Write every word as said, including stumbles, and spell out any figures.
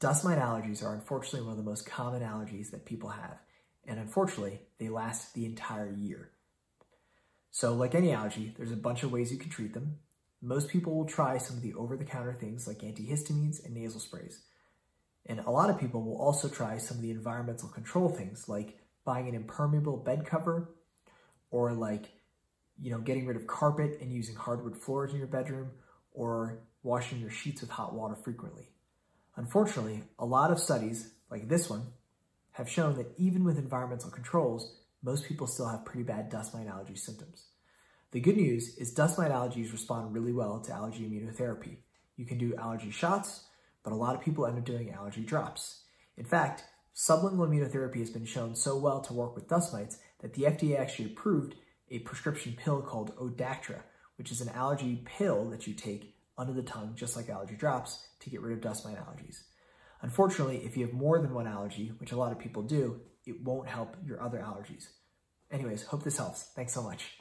Dust mite allergies are unfortunately one of the most common allergies that people have, and unfortunately, they last the entire year. So like any allergy, there's a bunch of ways you can treat them. Most people will try some of the over-the-counter things like antihistamines and nasal sprays. And a lot of people will also try some of the environmental control things like buying an impermeable bed cover or like, you know, getting rid of carpet and using hardwood floors in your bedroom or washing your sheets with hot water frequently. Unfortunately, a lot of studies like this one have shown that even with environmental controls, most people still have pretty bad dust mite allergy symptoms. The good news is dust mite allergies respond really well to allergy immunotherapy. You can do allergy shots, but a lot of people end up doing allergy drops. In fact, sublingual immunotherapy has been shown so well to work with dust mites that the F D A actually approved a prescription pill called Odactra, which is an allergy pill that you take under the tongue, just like allergy drops, to get rid of dust mite allergies. Unfortunately, if you have more than one allergy, which a lot of people do, it won't help your other allergies. Anyways, hope this helps. Thanks so much.